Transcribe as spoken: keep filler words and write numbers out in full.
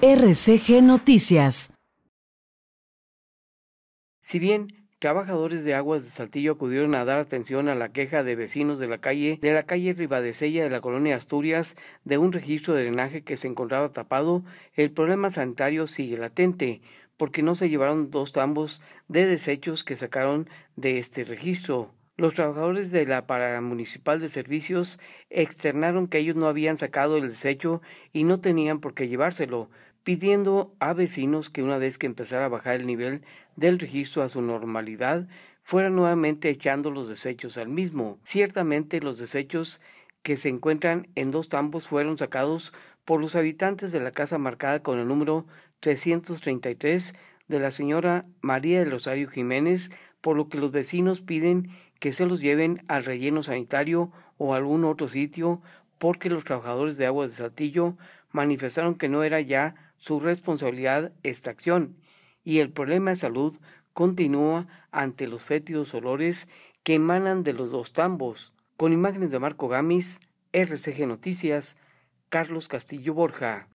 R C G Noticias. Si bien trabajadores de Aguas de Saltillo acudieron a dar atención a la queja de vecinos de la calle de la calle Ribadesella de la colonia Asturias de un registro de drenaje que se encontraba tapado, el problema sanitario sigue latente, porque no se llevaron dos tambos de desechos que sacaron de este registro. Los trabajadores de la Paramunicipal de Servicios externaron que ellos no habían sacado el desecho y no tenían por qué llevárselo, pidiendo a vecinos que una vez que empezara a bajar el nivel del registro a su normalidad, fueran nuevamente echando los desechos al mismo. Ciertamente los desechos que se encuentran en dos tambos fueron sacados por los habitantes de la casa marcada con el número trescientos treinta y tres de la señora María del Rosario Jiménez, por lo que los vecinos piden que se los lleven al relleno sanitario o a algún otro sitio, porque los trabajadores de Aguas de Saltillo manifestaron que no era ya su responsabilidad esta acción y el problema de salud continúa ante los fétidos olores que emanan de los dos tambos. Con imágenes de Marco Gamis, R C G Noticias, Carlos Castillo Borja.